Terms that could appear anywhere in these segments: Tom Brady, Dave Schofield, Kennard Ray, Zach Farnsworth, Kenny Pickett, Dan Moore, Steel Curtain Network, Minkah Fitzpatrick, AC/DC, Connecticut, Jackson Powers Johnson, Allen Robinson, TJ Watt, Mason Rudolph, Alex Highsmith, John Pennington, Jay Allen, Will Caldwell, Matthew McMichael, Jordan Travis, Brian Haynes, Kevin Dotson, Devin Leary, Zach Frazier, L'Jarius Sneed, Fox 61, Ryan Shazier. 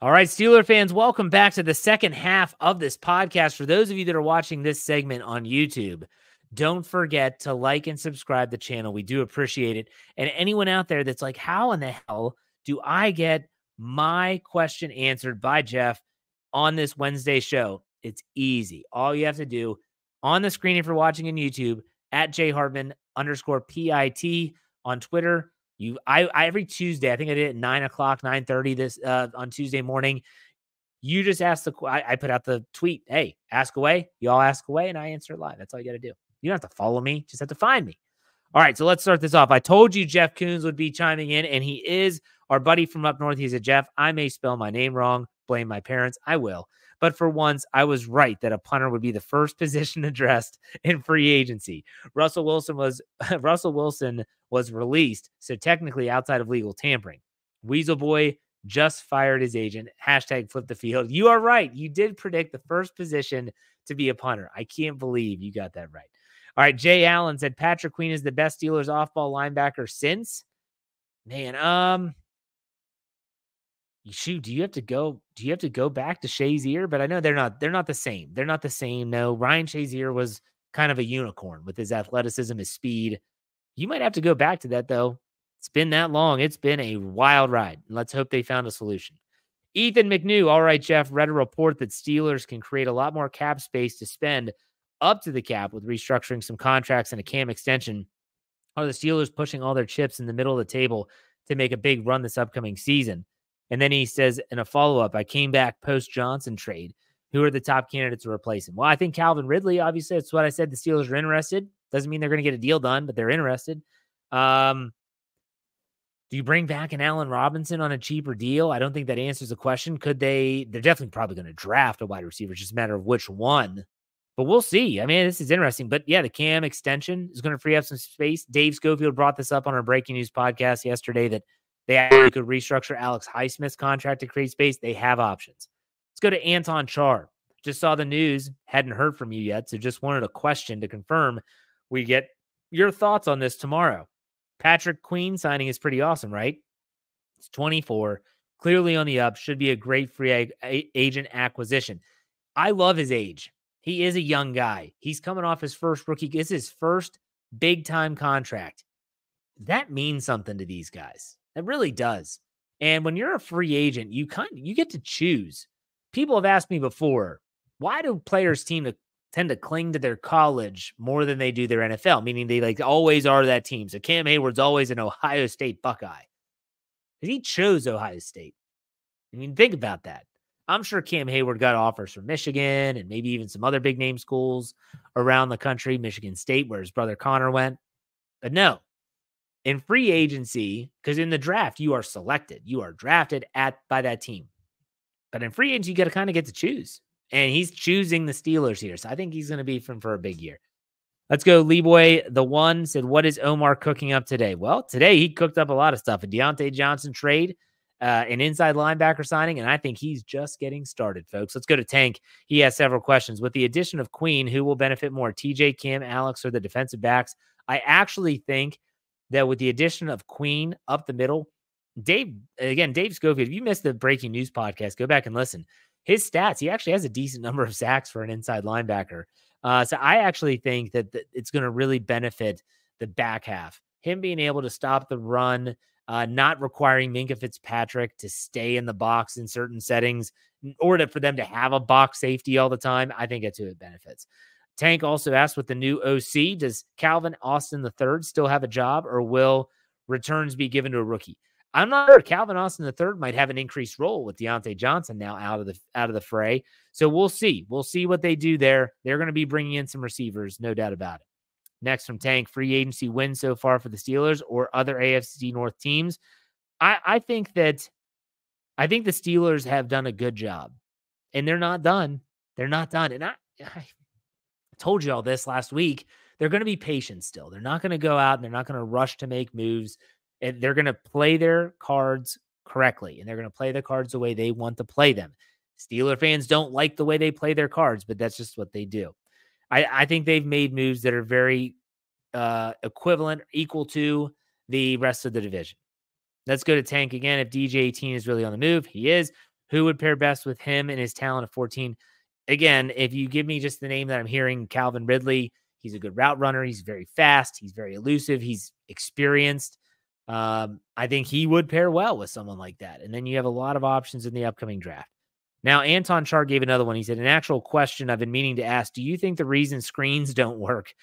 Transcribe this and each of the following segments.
All right, Steeler fans, welcome back to the second half of this podcast. For those of you that are watching this segment on YouTube, don't forget to like and subscribe to the channel. We do appreciate it. And anyone out there that's like, how in the hell do I get my question answered by Jeff on this Wednesday show? It's easy. All you have to do on the screen if you're watching on YouTube, at @jhartman_PIT on Twitter. I every Tuesday, I think I did it at 9 o'clock, 9:30 this on Tuesday morning. You just ask the, I put out the tweet, hey, ask away. Y'all ask away, and I answer live. That's all you got to do. You don't have to follow me, just have to find me. All right, so let's start this off. I told you Jeff Koons would be chiming in, and he is. Our buddy from up north. He's a Jeff. I may spell my name wrong. Blame my parents. I will. But for once, I was right that a punter would be the first position addressed in free agency. Russell Wilson was released, so technically outside of legal tampering. Weasel Boy just fired his agent. #FlipTheField. You are right. You did predict the first position to be a punter. I can't believe you got that right. All right, Jay Allen said Patrick Queen is the best Steelers off-ball linebacker since. Man, shoot, do you have to go back to Shazier? But I know they're not the same. They're not the same. No, Ryan Shazier was kind of a unicorn with his athleticism, his speed. You might have to go back to that though. It's been that long. It's been a wild ride. Let's hope they found a solution. Ethan McNew. All right, Jeff, read a report that Steelers can create a lot more cap space to spend up to the cap with restructuring some contracts and a Cam extension. Are the Steelers pushing all their chips in the middle of the table to make a big run this upcoming season? And then he says in a follow-up, I came back post-Johnson trade. Who are the top candidates to replace him? Well, I think Calvin Ridley, obviously. That's what I said. The Steelers are interested. Doesn't mean they're going to get a deal done, but they're interested. Do you bring back an Allen Robinson on a cheaper deal? I don't think that answers the question. Could they? They're definitely probably going to draft a wide receiver. It's just a matter of which one. But we'll see. I mean, this is interesting. But, yeah, the Cam extension is going to free up some space. Dave Schofield brought this up on our Breaking News podcast yesterday that they actually could restructure Alex Highsmith's contract to create space. They have options. Let's go to Anton Char. Just saw the news. Hadn't heard from you yet, so just wanted a question to confirm. We get your thoughts on this tomorrow. Patrick Queen signing is pretty awesome, right? It's 24. Clearly on the up. Should be a great free agent acquisition. I love his age. He is a young guy. He's coming off his first rookie. It's his first big-time contract. That means something to these guys. It really does. And when you're a free agent, you get to choose. People have asked me before, why do players tend to cling to their college more than they do their NFL? Meaning they like always are that team. So Cam Hayward's always an Ohio State Buckeye. He chose Ohio State. I mean, think about that. I'm sure Cam Hayward got offers from Michigan and maybe even some other big name schools around the country, Michigan State, where his brother Connor went. But no. In free agency, because in the draft, you are selected. You are drafted by that team. But in free agency, you got to kind of get to choose. And he's choosing the Steelers here. So I think he's going to be for a big year. Let's go. LeBoy, the one, said, what is Omar cooking up today? Well, today he cooked up a lot of stuff. A Deontay Johnson trade, an inside linebacker signing. And I think he's just getting started, folks. Let's go to Tank. He has several questions. With the addition of Queen, who will benefit more, TJ, Cam, Alex, or the defensive backs? I actually think that with the addition of Queen up the middle, Dave Schofield, if you missed the Breaking News podcast, go back and listen. His stats, he actually has a decent number of sacks for an inside linebacker. So I actually think that it's going to really benefit the back half. Him being able to stop the run, not requiring Minkah Fitzpatrick to stay in the box in certain settings, or for them to have a box safety all the time, I think that's who it benefits. Tank also asked, with the new OC, does Calvin Austin III still have a job, or will returns be given to a rookie? I'm not sure. Calvin Austin III might have an increased role with Deontay Johnson now out of the fray. So we'll see. We'll see what they do there. They're going to be bringing in some receivers, no doubt about it. Next from Tank, free agency wins so far for the Steelers or other AFC North teams. I think the Steelers have done a good job, and they're not done. They're not done. And I told you all this last week. They're going to be patient still. They're not going to go out and they're not going to rush to make moves. And they're going to play their cards correctly, and they're going to play the cards the way they want to play them. Steeler fans don't like the way they play their cards, but that's just what they do. I think they've made moves that are very equivalent, equal to the rest of the division. Let's go to Tank again. If DJ 18 is really on the move, he is. Who would pair best with him and his talent of 14? Again, if you give me just the name that I'm hearing, Calvin Ridley, he's a good route runner. He's very fast. He's very elusive. He's experienced. I think he would pair well with someone like that. And then you have a lot of options in the upcoming draft. Now, Anton Char gave another one. He said, an actual question I've been meaning to ask. Do you think the reason screens didn't work,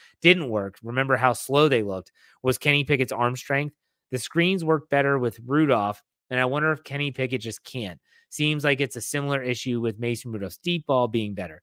remember how slow they looked, was Kenny Pickett's arm strength? The screens worked better with Rudolph, and I wonder if Kenny Pickett just can't. Seems like it's a similar issue with Mason Rudolph's deep ball being better.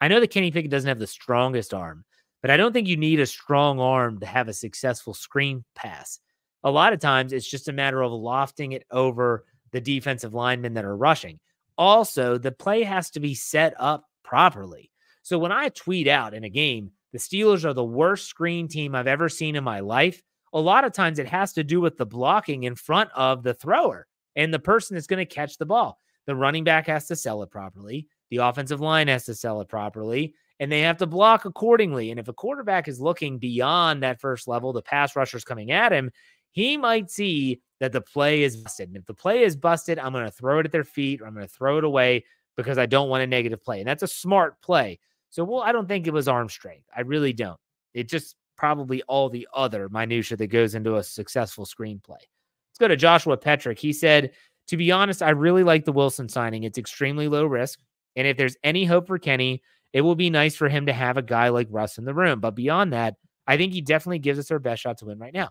I know that Kenny Pickett doesn't have the strongest arm, but I don't think you need a strong arm to have a successful screen pass. A lot of times, it's just a matter of lofting it over the defensive linemen that are rushing. Also, the play has to be set up properly. So when I tweet out in a game, the Steelers are the worst screen team I've ever seen in my life, a lot of times it has to do with the blocking in front of the thrower and the person that's going to catch the ball. The running back has to sell it properly. The offensive line has to sell it properly, and they have to block accordingly. And if a quarterback is looking beyond that first level, the pass rusher's coming at him, he might see that the play is busted. And if the play is busted, I'm going to throw it at their feet or I'm going to throw it away because I don't want a negative play. And that's a smart play. So, well, I don't think it was arm strength. I really don't. It just probably all the other minutia that goes into a successful screenplay. Let's go to Joshua Petrick. He said, to be honest, I really like the Wilson signing. It's extremely low risk. And if there's any hope for Kenny, it will be nice for him to have a guy like Russ in the room. But beyond that, I think he definitely gives us our best shot to win right now.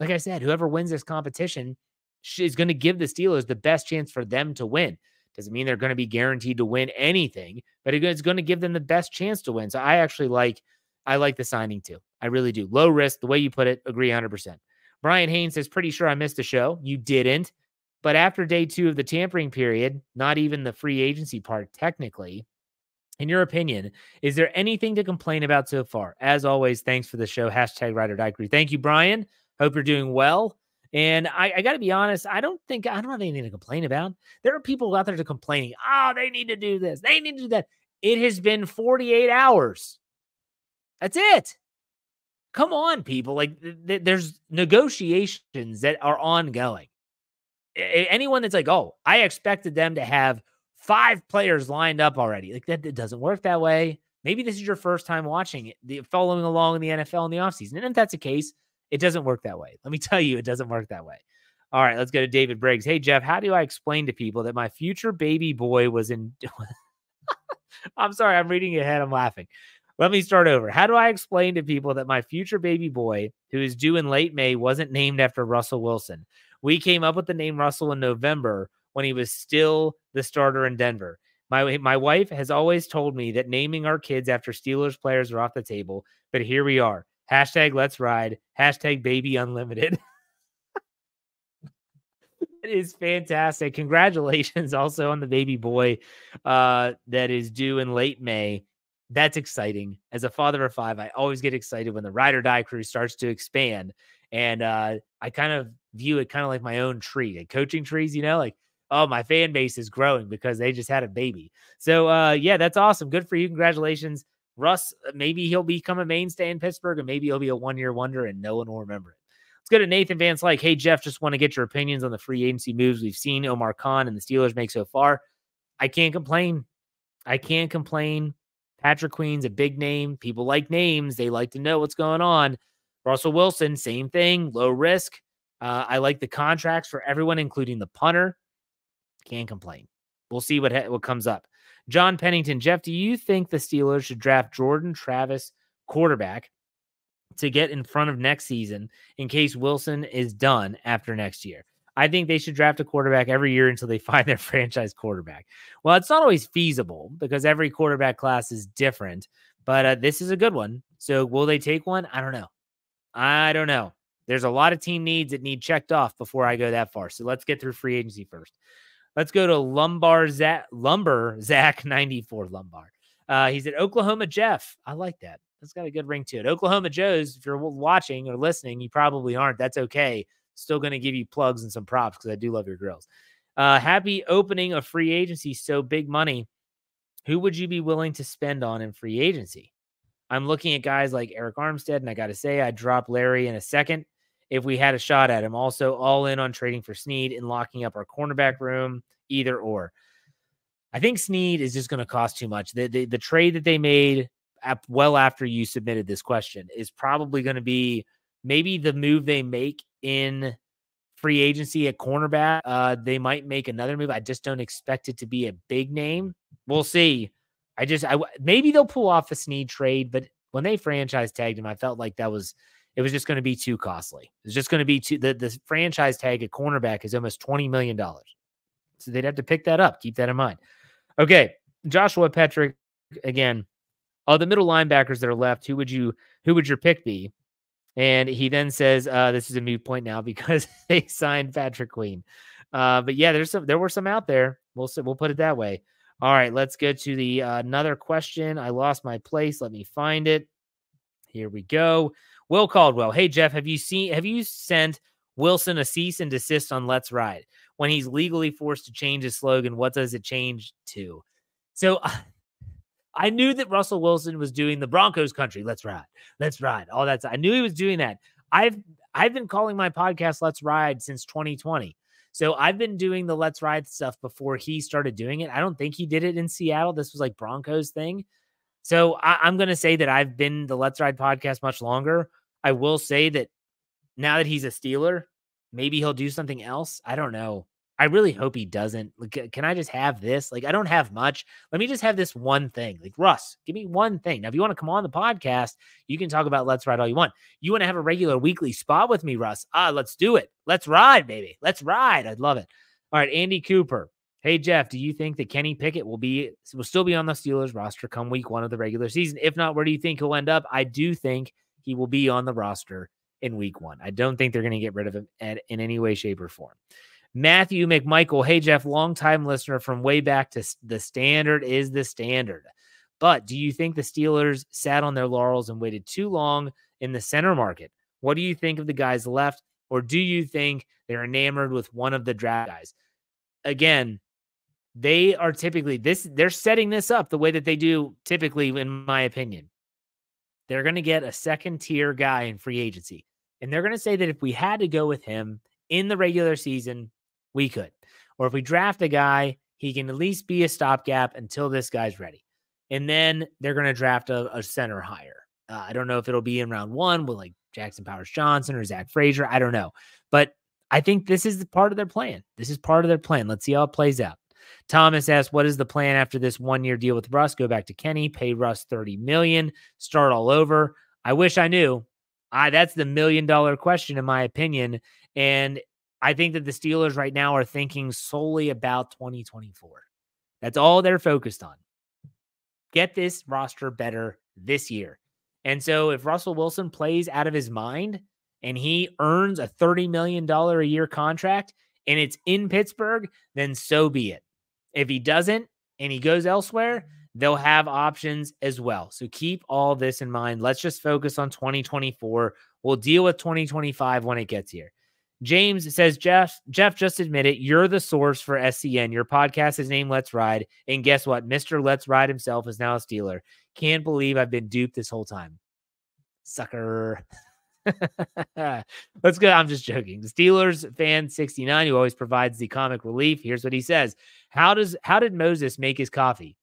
Like I said, whoever wins this competition is going to give the Steelers the best chance for them to win. Doesn't mean they're going to be guaranteed to win anything, but it's going to give them the best chance to win. So I like the signing too. I really do. Low risk, the way you put it, agree 100%. Brian Haynes says, pretty sure I missed the show. You didn't. But after day two of the tampering period, not even the free agency part technically, in your opinion, is there anything to complain about so far? As always, thanks for the show. #RideOrDie. Thank you, Brian. Hope you're doing well. And I got to be honest, I don't have anything to complain about. There are people out there complaining, oh, they need to do this. They need to do that. It has been 48 hours. That's it. Come on, people. Like there's negotiations that are ongoing. Anyone that's like, oh, I expected them to have 5 players lined up already. Like that doesn't work that way. Maybe this is your first time watching it, following along in the NFL in the offseason. And if that's the case, it doesn't work that way. Let me tell you, it doesn't work that way. All right, let's go to David Briggs. Hey, Jeff, how do I explain to people that my future baby boy was in... I'm sorry, I'm reading ahead. I'm laughing. Let me start over. How do I explain to people that my future baby boy, who is due in late May, wasn't named after Russell Wilson? We came up with the name Russell in November when he was still the starter in Denver. My wife has always told me that naming our kids after Steelers players are off the table, but here we are. #Let'sRide, #BabyUnlimited. It is fantastic. Congratulations also on the baby boy that is due in late May. That's exciting. As a father of 5, I always get excited when the Ride or Die crew starts to expand. And I kind of view it kind of like my own tree, like coaching trees, you know, like, oh, my fan base is growing because they just had a baby. So, yeah, that's awesome. Good for you. Congratulations, Russ. Maybe he'll become a mainstay in Pittsburgh, and maybe he'll be a one-year wonder and no one will remember it. Let's go to Nathan Van Slyke. Hey, Jeff, just want to get your opinions on the free agency moves we've seen Omar Khan and the Steelers make so far. I can't complain. I can't complain. Patrick Queen's a big name. People like names. They like to know what's going on. Russell Wilson, same thing, low risk. I like the contracts for everyone, including the punter. Can't complain. We'll see what comes up. John Pennington, Jeff, do you think the Steelers should draft Jordan Travis, quarterback, to get in front of next season in case Wilson is done after next year? I think they should draft a quarterback every year until they find their franchise quarterback. Well, it's not always feasible because every quarterback class is different, but this is a good one. So will they take one? I don't know. There's a lot of team needs that need checked off before I go that far. So let's get through free agency first. Let's go to Lumbar Zach 94. He's at Oklahoma Jeff. I like that. That's got a good ring to it. Oklahoma Joe's, if you're watching or listening, you probably aren't. That's okay. Still going to give you plugs and some props because I do love your grills. Happy opening of free agency. So big money. Who would you be willing to spend on in free agency? I'm looking at guys like Eric Armstead, and I got to say, I'd drop Larry in a second if we had a shot at him. Also, all in on trading for Sneed and locking up our cornerback room, either or. I think Sneed is just going to cost too much. The trade that they made well after you submitted this question is probably going to be maybe the move they make in free agency at cornerback. They might make another move. I just don't expect it to be a big name. We'll see. Maybe they'll pull off a Sneed trade, but when they franchise tagged him, I felt like it was just going to be too costly. It's just going to be the franchise tag at cornerback is almost $20 million. So they'd have to pick that up. Keep that in mind. Okay. Joshua Patrick again, the middle linebackers that are left. Who would your pick be? And he then says, this is a moot point now because they signed Patrick Queen. But yeah, there were some out there. We'll put it that way. All right, let's go to the another question. I lost my place. Let me find it. Here we go. Will Caldwell. Hey, Jeff, have you sent Wilson a cease and desist on Let's Ride? When he's legally forced to change his slogan, what does it change to? So I knew that Russell Wilson was doing the Broncos country. Let's ride, all that stuff. I knew he was doing that. I've been calling my podcast Let's Ride since 2020. So I've been doing the Let's Ride stuff before he started doing it. I don't think he did it in Seattle. This was like Broncos thing. So I'm going to say that I've been the Let's Ride podcast much longer. I will say that now that he's a Steeler, maybe he'll do something else. I don't know. I really hope he doesn't. Like, can I just have this? Like, I don't have much. Let me just have this one thing. Like, Russ, give me one thing. Now, if you want to come on the podcast, you can talk about Let's Ride all you want. You want to have a regular weekly spot with me, Russ? Let's do it. Let's ride, baby. Let's ride. I'd love it. All right, Andy Cooper. Hey, Jeff, do you think that Kenny Pickett will still be on the Steelers roster come week 1 of the regular season? If not, where do you think he'll end up? I do think he will be on the roster in week 1. I don't think they're going to get rid of him in any way, shape, or form. Matthew McMichael. Hey, Jeff, longtime listener from way back to the standard is the standard. But do you think the Steelers sat on their laurels and waited too long in the center market? What do you think of the guys left? Or do you think they're enamored with one of the draft guys? Again, they are typically they're setting this up the way that they do typically, in my opinion. They're going to get a second-tier guy in free agency. And they're going to say that if we had to go with him in the regular season, we could. Or if we draft a guy, he can at least be a stopgap until this guy's ready. And then they're going to draft a center higher. I don't know if it'll be in round 1 with like Jackson Powers Johnson or Zach Frazier. I don't know. But I think this is the part of their plan. This is part of their plan. Let's see how it plays out. Thomas asks, what is the plan after this one-year deal with Russ? Go back to Kenny, pay Russ $30 million, start all over. I wish I knew. That's the million-dollar question, in my opinion. And I think that the Steelers right now are thinking solely about 2024. That's all they're focused on. Get this roster better this year. And so if Russell Wilson plays out of his mind and he earns a $30 million a year contract and it's in Pittsburgh, then so be it. If he doesn't and he goes elsewhere, they'll have options as well. So keep all this in mind. Let's just focus on 2024. We'll deal with 2025 when it gets here. James says, Jeff, just admit it. You're the source for SCN. Your podcast is named Let's Ride. And guess what? Mr. Let's Ride himself is now a Steeler. Can't believe I've been duped this whole time. Sucker. Let's go. I'm just joking. The Steelers fan 69, who always provides the comic relief. Here's what he says. How did Moses make his coffee?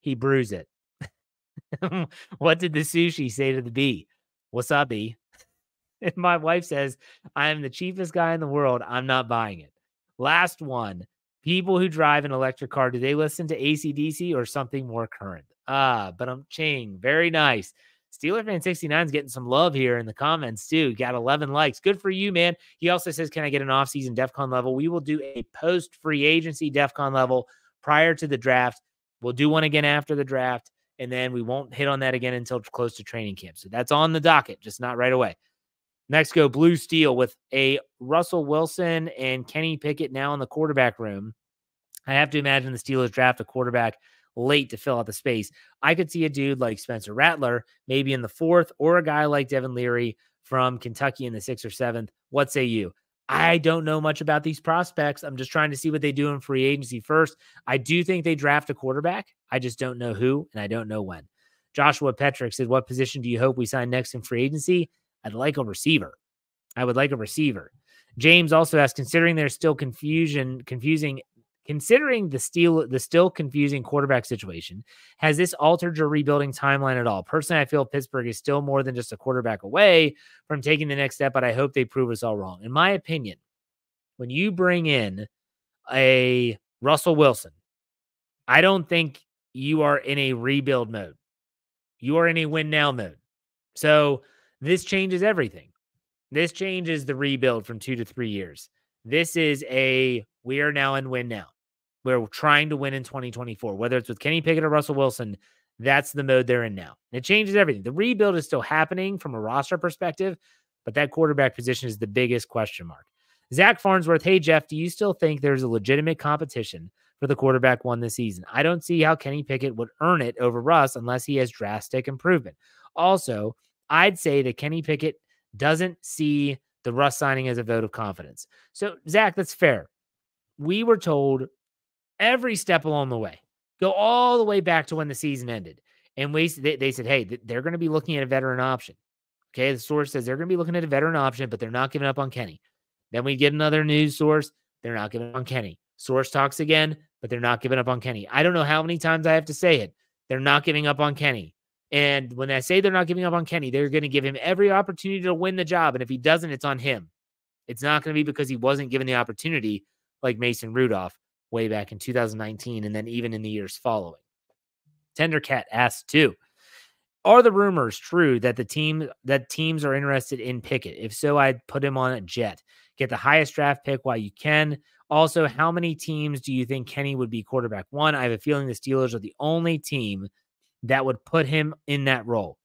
He brews it. What did the sushi say to the bee? Wasabi. And my wife says, I am the cheapest guy in the world. I'm not buying it. Last one. People who drive an electric car, do they listen to AC/DC or something more current? But I'm ching. Very nice. Steeler fan 69 is getting some love here in the comments too. Got 11 likes. Good for you, man. He also says, can I get an off-season DEF CON level? We will do a post-free agency DEF CON level prior to the draft. We'll do one again after the draft, and then we won't hit on that again until close to training camp. So that's on the docket, just not right away. Next, go Blue Steel with a Russell Wilson and Kenny Pickett now in the quarterback room. I have to imagine the Steelers draft a quarterback late to fill out the space. I could see a dude like Spencer Rattler, maybe in the 4th, or a guy like Devin Leary from Kentucky in the 6th or 7th. What say you? I don't know much about these prospects. I'm just trying to see what they do in free agency first. I do think they draft a quarterback. I just don't know who, and I don't know when. Joshua Petrick said, what position do you hope we sign next in free agency? I'd like a receiver. I would like a receiver. James also asked, considering there's still confusing Considering the still confusing quarterback situation, has this altered your rebuilding timeline at all? Personally, I feel Pittsburgh is still more than just a quarterback away from taking the next step, but I hope they prove us all wrong. In my opinion, when you bring in a Russell Wilson, I don't think you are in a rebuild mode. You are in a win-now mode. So this changes everything. This changes the rebuild from 2 to 3 years. This is a we are now in win now. We're trying to win in 2024. Whether it's with Kenny Pickett or Russell Wilson, that's the mode they're in now. It changes everything. The rebuild is still happening from a roster perspective, but that quarterback position is the biggest question mark. Zach Farnsworth, hey, Jeff, do you still think there's a legitimate competition for the quarterback one this season? I don't see how Kenny Pickett would earn it over Russ unless he has drastic improvement. Also, I'd say that Kenny Pickett doesn't see the Russ signing as a vote of confidence. So, Zach, that's fair. We were told every step along the way, go all the way back to when the season ended. And they said, hey, they're going to be looking at a veteran option. Okay, the source says they're going to be looking at a veteran option, but they're not giving up on Kenny. Then we get another news source. They're not giving up on Kenny. Source talks again, but they're not giving up on Kenny. I don't know how many times I have to say it. They're not giving up on Kenny. And when I say they're not giving up on Kenny, they're going to give him every opportunity to win the job. And if he doesn't, it's on him. It's not going to be because he wasn't given the opportunity like Mason Rudolph way back in 2019 and then even in the years following. Tendercat asks too, are the rumors true that teams are interested in Pickett? If so, I'd put him on a jet. Get the highest draft pick while you can. Also, how many teams do you think Kenny would be quarterback one? I have a feeling the Steelers are the only team that would put him in that role.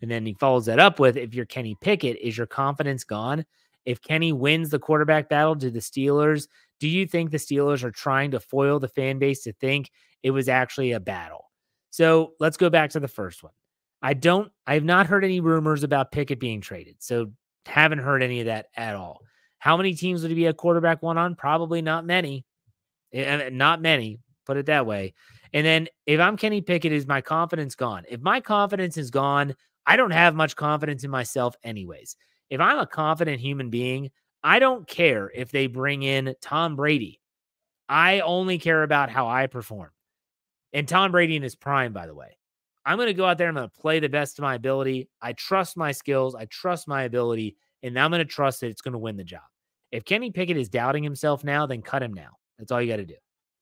And then he follows that up with, if you're Kenny Pickett, is your confidence gone? If Kenny wins the quarterback battle to the Steelers, do you think the Steelers are trying to foil the fan base to think it was actually a battle? So let's go back to the first one. I have not heard any rumors about Pickett being traded. So haven't heard any of that at all. How many teams would he be a quarterback one on? Probably not many. Not many, put it that way. And then if I'm Kenny Pickett, is my confidence gone? If my confidence is gone, I don't have much confidence in myself anyways. If I'm a confident human being, I don't care if they bring in Tom Brady. I only care about how I perform. And Tom Brady in his prime, by the way. I'm going to go out there. I'm going to play the best of my ability. I trust my skills. I trust my ability. And I'm going to trust that it's going to win the job. If Kenny Pickett is doubting himself now, then cut him now. That's all you got to do.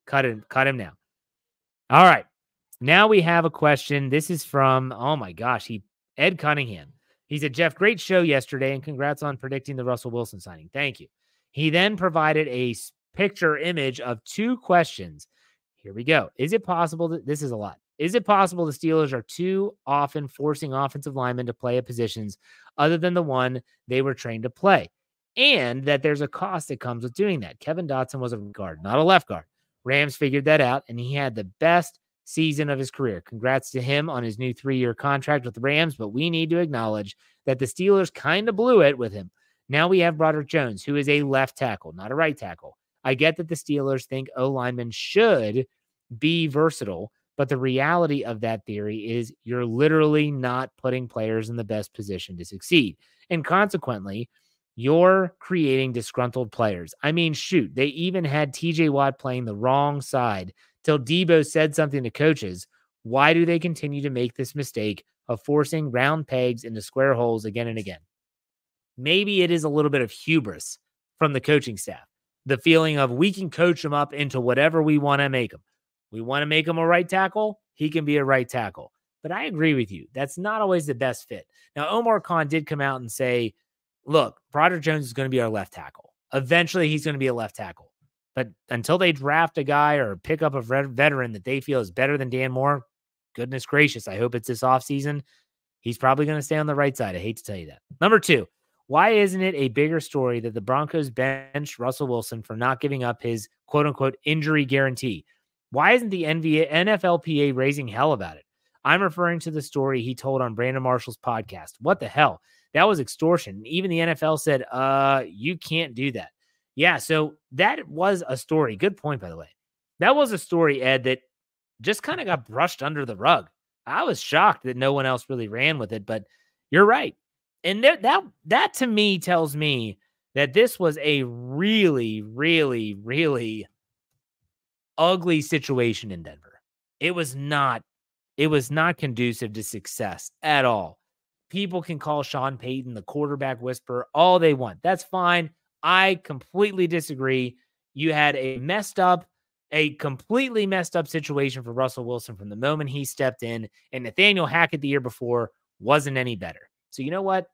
Cut him now. All right, now we have a question. This is from, oh my gosh, Ed Cunningham. He said, Jeff, great show yesterday, and congrats on predicting the Russell Wilson signing. Thank you. He then provided a picture image of two questions. Here we go. Is it possible that, this is a lot. Is it possible the Steelers are too often forcing offensive linemen to play at positions other than the one they were trained to play? And that there's a cost that comes with doing that. Kevin Dotson was a guard, not a left guard. Rams figured that out, and he had the best season of his career. Congrats to him on his new 3-year contract with the Rams, but we need to acknowledge that the Steelers kind of blew it with him. Now we have Broderick Jones, who is a left tackle, not a right tackle. I get that the Steelers think O-linemen should be versatile, but the reality of that theory is you're literally not putting players in the best position to succeed. And consequently, you're creating disgruntled players. I mean, shoot, they even had TJ Watt playing the wrong side till Debo said something to coaches. Why do they continue to make this mistake of forcing round pegs into square holes again and again? Maybe it is a little bit of hubris from the coaching staff. The feeling of we can coach him up into whatever we want to make him. We want to make him a right tackle. He can be a right tackle. But I agree with you. That's not always the best fit. Now, Omar Khan did come out and say, look, Broderick Jones is going to be our left tackle. Eventually, he's going to be a left tackle. But until they draft a guy or pick up a veteran that they feel is better than Dan Moore, goodness gracious, I hope it's this offseason. He's probably going to stay on the right side. I hate to tell you that. Number 2, why isn't it a bigger story that the Broncos benched Russell Wilson for not giving up his quote-unquote injury guarantee? Why isn't the NFLPA raising hell about it? I'm referring to the story he told on Brandon Marshall's podcast. What the hell? That was extortion. Even the NFL said, you can't do that. Yeah, so that was a story. Good point, by the way. That was a story, Ed, that just kind of got brushed under the rug. I was shocked that no one else really ran with it, but you're right. And that to me tells me that this was a really, really, really ugly situation in Denver. It was not conducive to success at all. People can call Sean Payton the quarterback whisperer all they want. That's fine. I completely disagree. You had a completely messed up situation for Russell Wilson from the moment he stepped in, and Nathaniel Hackett the year before wasn't any better. So you know what?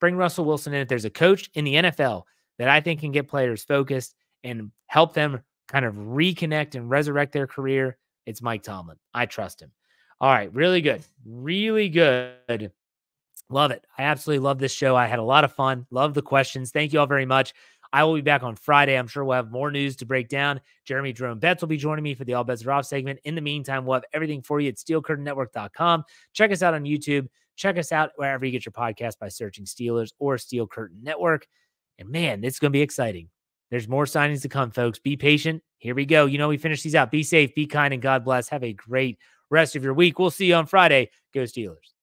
Bring Russell Wilson in. If there's a coach in the NFL that I think can get players focused and help them kind of reconnect and resurrect their career, it's Mike Tomlin. I trust him. All right, really good. Really good. Love it. I absolutely love this show. I had a lot of fun. Love the questions. Thank you all very much. I will be back on Friday. I'm sure we'll have more news to break down. Jeremy Jerome Betts will be joining me for the All Bets Are Off segment. In the meantime, we'll have everything for you at steelcurtainnetwork.com. Check us out on YouTube. Check us out wherever you get your podcast by searching Steelers or Steel Curtain Network. And man, it's going to be exciting. There's more signings to come, folks. Be patient. Here we go. You know, we finish these out. Be safe, be kind, and God bless. Have a great rest of your week. We'll see you on Friday. Go Steelers.